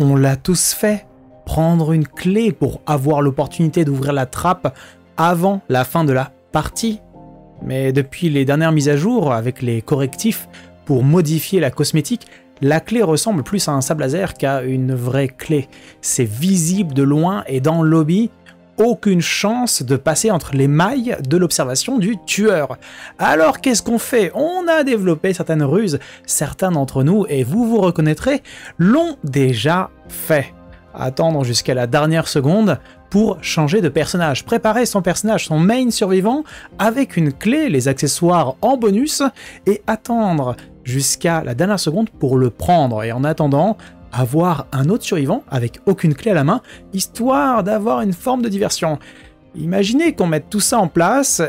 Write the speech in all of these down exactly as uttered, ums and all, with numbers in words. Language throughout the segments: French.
On l'a tous fait. Prendre une clé pour avoir l'opportunité d'ouvrir la trappe avant la fin de la partie. Mais depuis les dernières mises à jour, avec les correctifs pour modifier la cosmétique, la clé ressemble plus à un sabre laser qu'à une vraie clé. C'est visible de loin et dans le lobby, aucune chance de passer entre les mailles de l'observation du tueur. Alors qu'est-ce qu'on fait? On a développé certaines ruses, certains d'entre nous, et vous vous reconnaîtrez, l'ont déjà fait. Attendre jusqu'à la dernière seconde pour changer de personnage, préparer son personnage, son main survivant, avec une clé, les accessoires en bonus, et attendre jusqu'à la dernière seconde pour le prendre, et en attendant, avoir un autre survivant avec aucune clé à la main, histoire d'avoir une forme de diversion. Imaginez qu'on mette tout ça en place,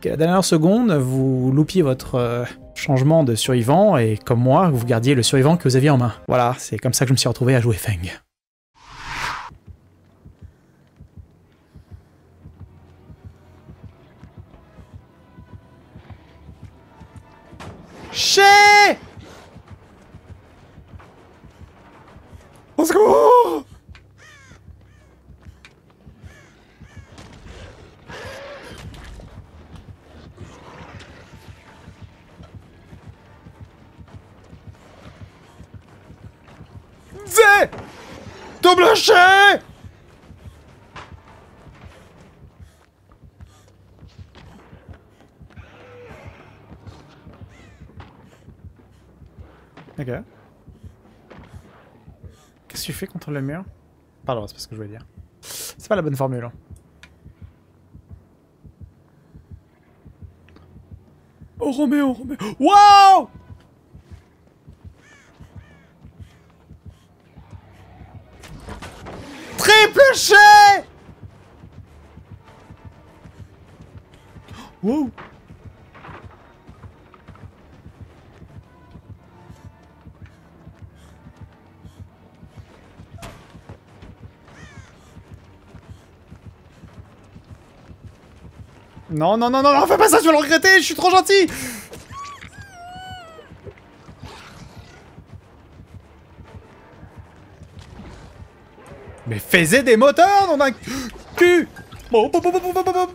qu'à la dernière seconde, vous loupiez votre... Euh changement de survivant, et comme moi, vous gardiez le survivant que vous aviez en main. Voilà, c'est comme ça que je me suis retrouvé à jouer Feng. Ché! Au secours! Double ché! Ok. Qu'est-ce que tu fais contre le mur? Pardon, c'est pas ce que je voulais dire. C'est pas la bonne formule. Hein. Oh Roméo, Roméo. Wow! Triple ché! Wow! Non, non, non, non, non, fais pas ça, je vais le regretter, je suis trop gentil! Mais faisais des moteurs, non d'un cul! Bon, bon, bon, bon, bon, bon, bon.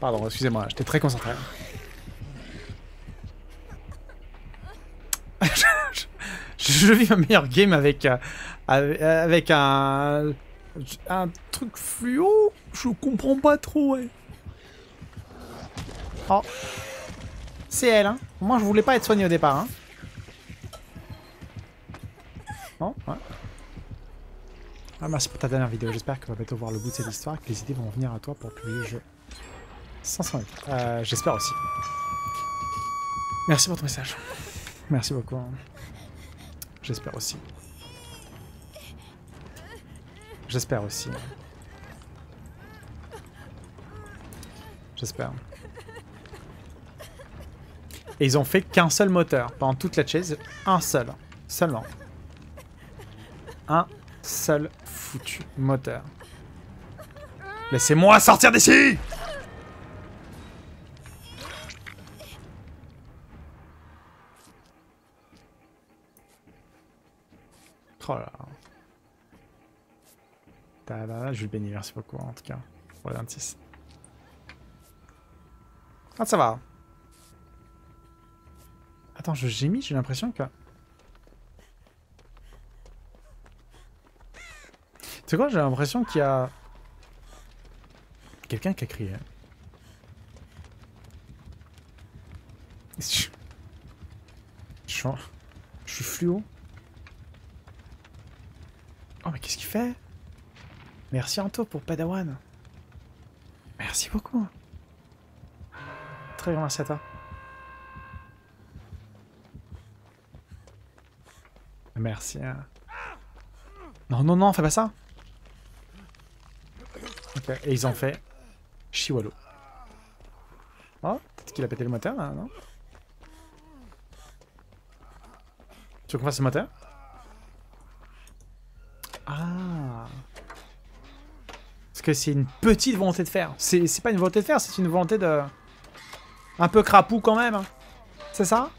Pardon, excusez-moi, j'étais très concentré. je, je, je vis ma meilleure game avec, euh, avec, avec un... un truc fluo, je comprends pas trop, ouais. Oh. C'est elle, hein. Moi, je voulais pas être soigné au départ, hein. Oh, ouais. Ah, merci pour ta dernière vidéo, j'espère qu'on va bientôt voir le bout de cette histoire, que les idées vont venir à toi pour publier le jeu. cinq cents mètres. Euh, j'espère aussi. Merci pour ton message. Merci beaucoup. Hein. J'espère aussi. J'espère aussi. J'espère. Et ils ont fait qu'un seul moteur. Pendant toute la chase, un seul. Seulement. Un seul foutu moteur. Laissez-moi sortir d'ici! Oh là. Je vais le bénir, merci beaucoup en tout cas pour les vingt-six. Ah, ça va. Attends, je gémis, j'ai l'impression que... C'est quoi, j'ai l'impression qu'il y a... Quelqu'un qui a crié. Je... Je... Je suis fluo. Oh mais qu'est-ce qu'il fait? Merci Anto pour Padawan. Merci beaucoup. Très grand merci à toi. Merci. Hein. Non, non, non, fais pas ça. Ok, et ils ont fait Chihuahua. Oh, peut-être qu'il a pété le moteur là, non? Tu veux qu'on fasse le moteur? Ah. Parce que c'est une petite volonté de faire. C'est pas une volonté de faire, c'est une volonté de... Un peu crapaud quand même. Hein. C'est ça?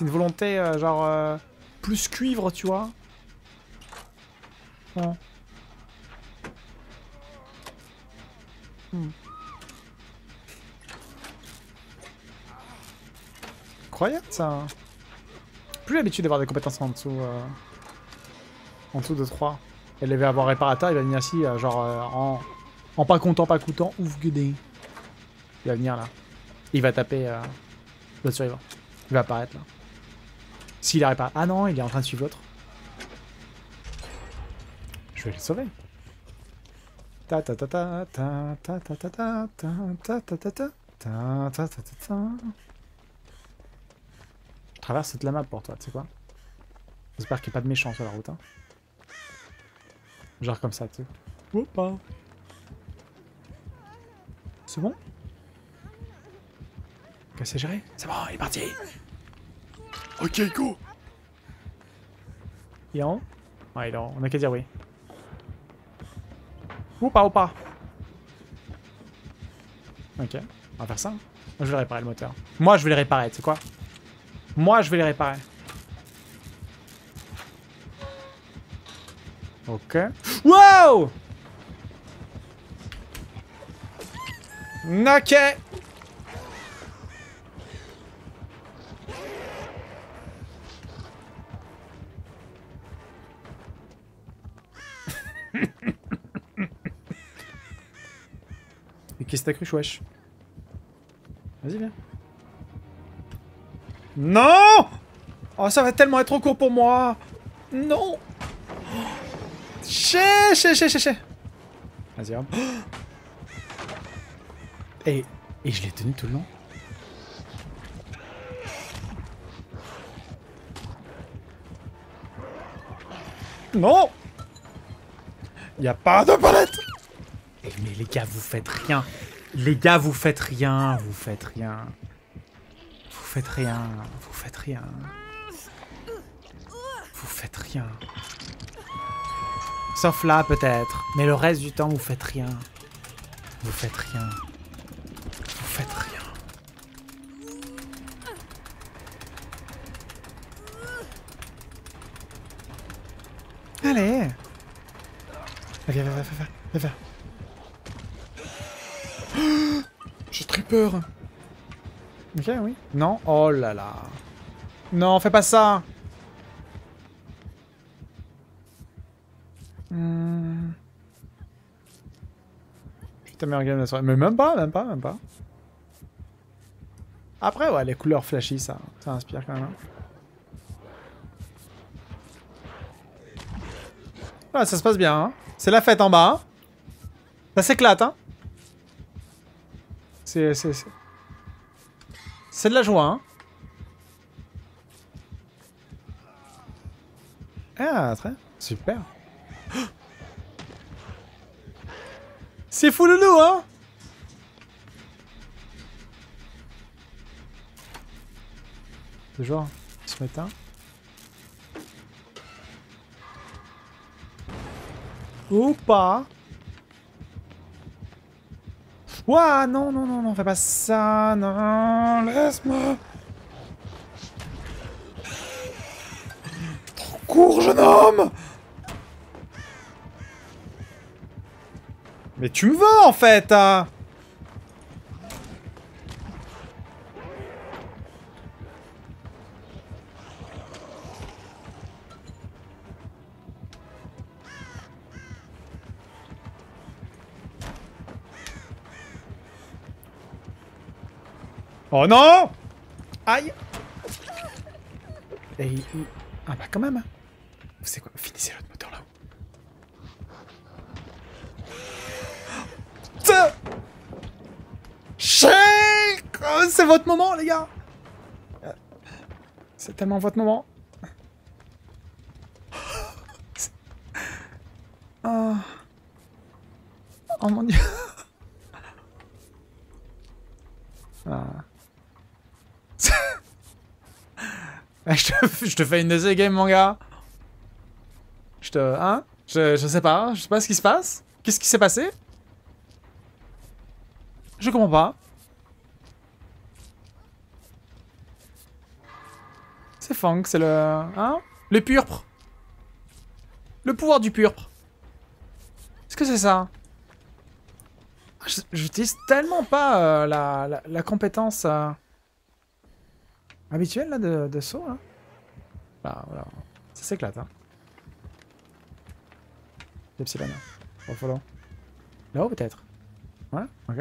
C'est une volonté, euh, genre, euh, plus cuivre, tu vois. Ouais. Hmm. Incroyable, ça. Plus l'habitude d'avoir des compétences en dessous, euh, en dessous de trois. Elle devait avoir réparateur, il va venir ici, euh, genre, euh, en, en pas comptant, pas coûtant, ouf, gueudé. Il va venir, là. Il va taper, euh, l'autre survivant. Il va apparaître, là. S'il arrive pas... Ah non, il est en train de suivre l'autre. Je vais le sauver. Ta ta ta ta ta ta ta ta ta ta ta ta ta ta ta ta ta. Je traverse toute la map pour toi, tu sais quoi. J'espère qu'il n'y a pas de méchants sur la route. Hein. Genre comme ça, tu sais. Ou pas. C'est bon. Ok, c'est géré. C'est bon, il est parti. Ok, go. Il est en haut. Ouais, il est en haut. On a qu'à dire oui. Ou pas, ou pas. Ok, on va faire ça. Je vais réparer le moteur. Moi, je vais le réparer, tu sais quoi. Moi, je vais le réparer. Ok. Wow! Ok. Qu'est-ce que t'as cru, wesh? Vas-y, viens. Non! Oh, ça va tellement être trop court pour moi! Non! Ché, ché, ché, ché, ché! Vas-y, hop. Et, et je l'ai tenu tout le long. Non! Y'a pas de palette! Mais les gars, vous faites rien. Les gars, vous faites rien. Vous faites rien. Vous faites rien. Vous faites rien. Vous faites rien. Sauf là, peut-être. Mais le reste du temps, vous faites rien. Vous faites rien. Vous faites rien. Allez. Allez, va, va, va, va, va. J'ai très peur. Ok, oui. Non. Oh là là. Non, fais pas ça. Hum. Putain, mais regarde la soirée. Mais même pas, même pas, même pas. Après, ouais, les couleurs flashy, ça, ça inspire quand même. Ouais, ça se passe bien. Hein. C'est la fête en bas. Hein. Ça s'éclate, hein. C'est... C'est de la joie, hein. Ah, très... Super. C'est fou, loulou, hein. Le jour, ce matin... Ou pas. Ouah, non, non, non, non, fais pas ça, non, laisse-moi. Trop court, jeune homme. Mais tu me veux, en fait, hein. Oh non! Aïe! Et, et... Ah bah quand même! Vous savez quoi? Finissez l'autre moteur là-haut. Oh, c'est votre moment les gars! C'est tellement votre moment. Oh. Oh mon dieu! Ah. je, te, je te fais une deuxième game, mon gars. Je te... Hein je, je sais pas. Je sais pas ce qui se passe. Qu'est-ce qui s'est passé? Je comprends pas. C'est Feng, c'est le... Hein? Le purpre. Le pouvoir du purpre. Est-ce que c'est ça? J'utilise tellement pas euh, la, la, la compétence euh, habituelle là, de, de saut. Là. Là, voilà. Ça s'éclate. Hein. Epsilon. Hein. Bon, là-haut peut-être. Ouais, ok.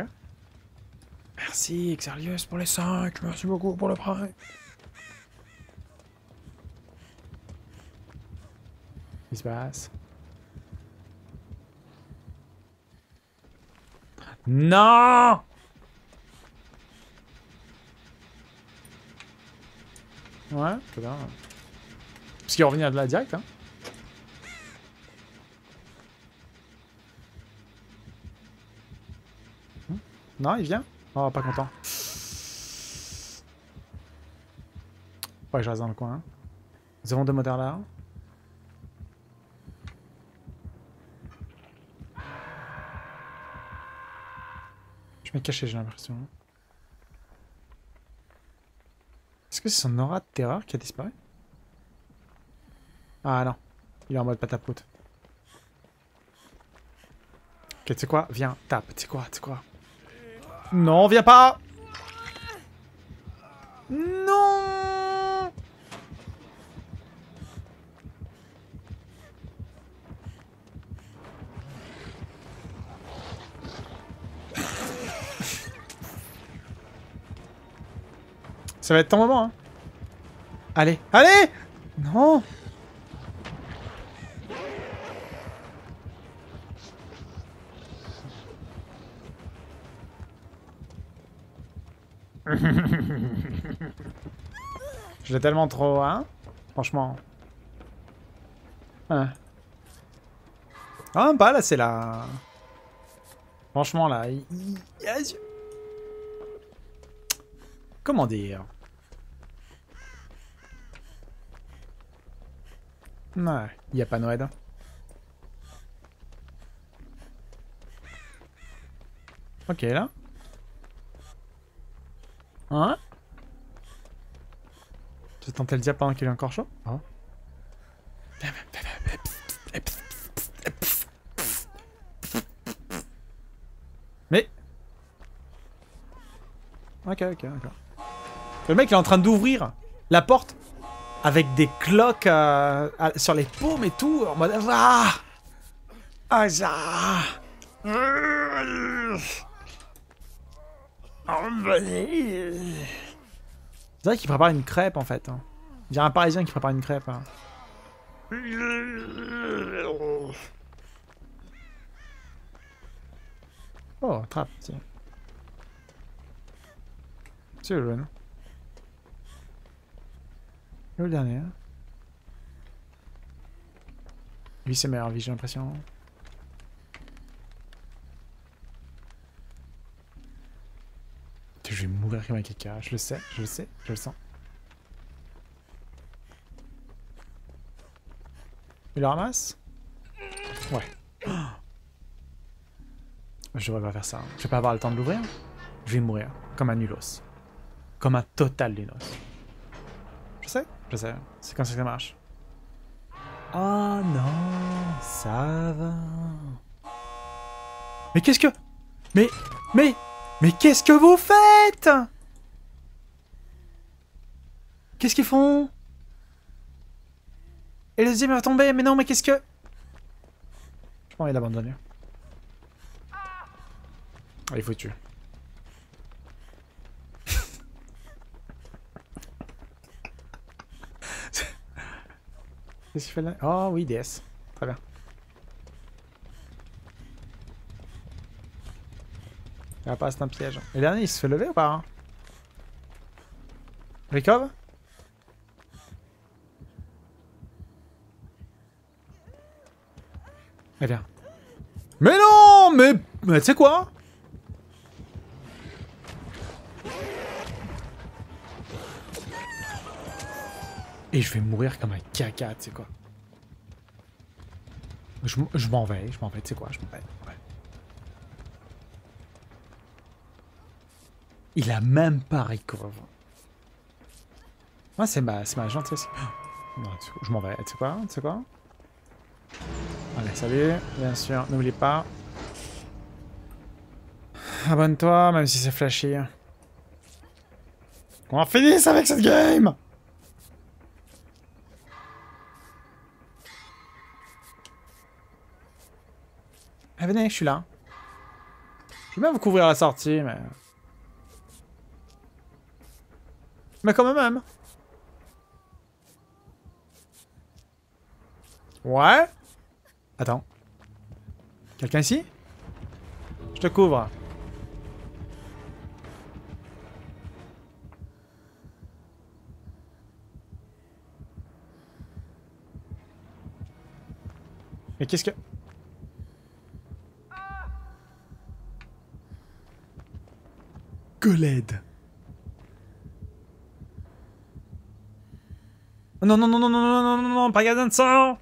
Merci Xerlius pour les cinq. Merci beaucoup pour le prêt. Il se passe. Non! Ouais, c'est bien. Parce qu'il revient à de la directe, hein. Non, il vient? Oh, pas content. Faut que je reste dans le coin. Hein. Nous avons deux moteurs là. Je vais me cacher, j'ai l'impression. Est-ce que c'est son aura de terreur qui a disparu? Ah non, il est en mode patapoute. Ok, tu sais quoi? Viens, tape, tu sais quoi, tu sais quoi? Non, viens pas! Non! Ça va être ton moment, hein. Allez, allez! Non! Je l'ai tellement trop, hein? Franchement. Hein. Ah, même pas, là, c'est la... Franchement, là... Yes. Comment dire? Ouais, il y a pas Noël. Ok, là. Hein? Je vais tenter le diable pendant qu'il est encore chaud. Hein? Mais... Ok, ok, d'accord. Le mec il est en train d'ouvrir la porte avec des cloques euh, sur les paumes et tout, en mode... Ah! Ah! C'est vrai qu'il prépare une crêpe en fait. Il y a un parisien qui prépare une crêpe. Hein. Oh, trappe, tiens. C'est le jeune. Et le dernier. Lui, c'est meilleur vie, j'ai l'impression. Je vais mourir comme un caca, je le sais, je le sais, je le sens. Il le ramasse? Ouais. Oh, je devrais pas faire ça. Hein. Je vais pas avoir le temps de l'ouvrir. Je vais mourir. Comme un nulos. Comme un total nulos. Je sais, je sais. C'est comme ça que ça marche. Oh non, ça va. Mais qu'est-ce que... Mais... Mais... Mais qu'est-ce que vous faites? Qu'est-ce qu'ils font? Et le deuxième va tomber, mais non, mais qu'est-ce que... Je pense qu'il abandonne. Ah, il faut tuer. Qu'est-ce qu'il fait là? Oh oui, D S. Très bien. Ah, pas, c'est un piège. Le dernier, il se fait lever ou pas hein? Recover? Eh bien. Mais non! Mais, mais tu sais quoi? Et je vais mourir comme un caca, tu sais quoi? Je, je m'en vais, je m'en vais, tu sais quoi? Je m'en vais. Ouais. Il a même pas recover. Moi, c'est ma, ma gentillesse. Non, je m'en vais. Tu sais quoi? Tu sais quoi? Allez, salut. Bien sûr, n'oublie pas. Abonne-toi, même si c'est flashy. Qu'on en finisse avec cette game! Ah, venez, je suis là. Je vais même vous couvrir la sortie, mais... Mais quand même. Ouais. Attends. Quelqu'un ici? Je te couvre. Mais qu'est-ce que... Goled. Non, non, non, non, non, non, non, non, non, pas gardien de sang.